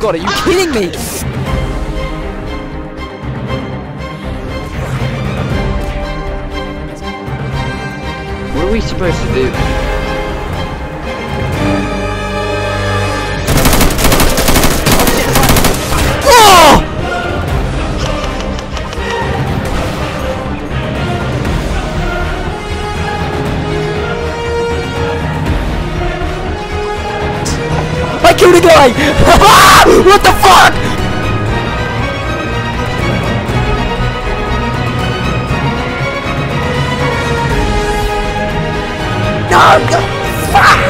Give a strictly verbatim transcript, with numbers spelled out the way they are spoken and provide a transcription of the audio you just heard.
God, are you kidding me? What are we supposed to do? Oh! I killed a guy! What the fuck? No! Fuck!